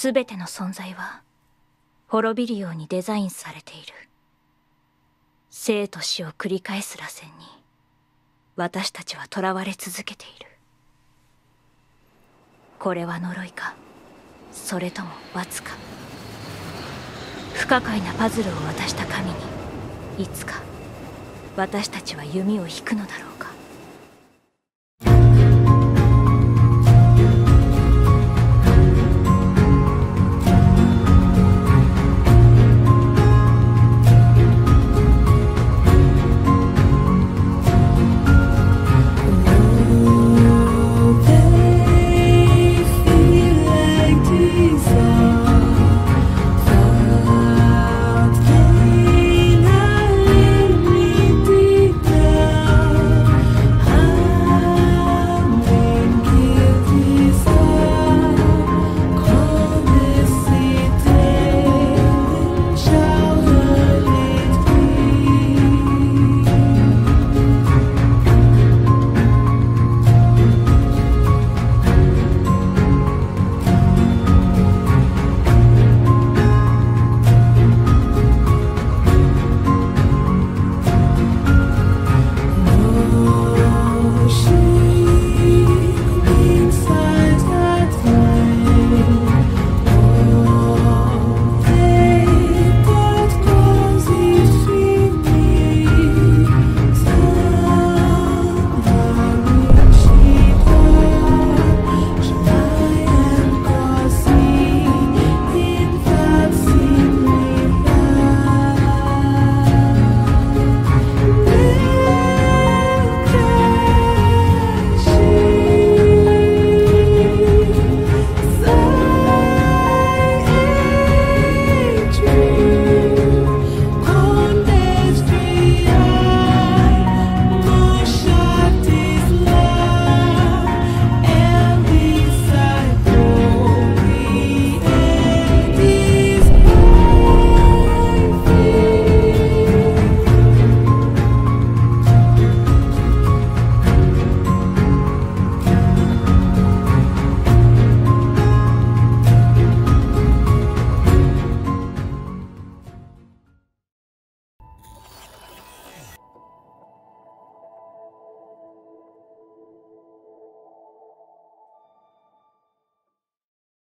すべての存在は滅びるようにデザインされている。生と死を繰り返す螺旋に私たちは囚われ続けている。これは呪いか、それとも罰か。不可解なパズルを渡した神にいつか私たちは弓を引くのだろうか。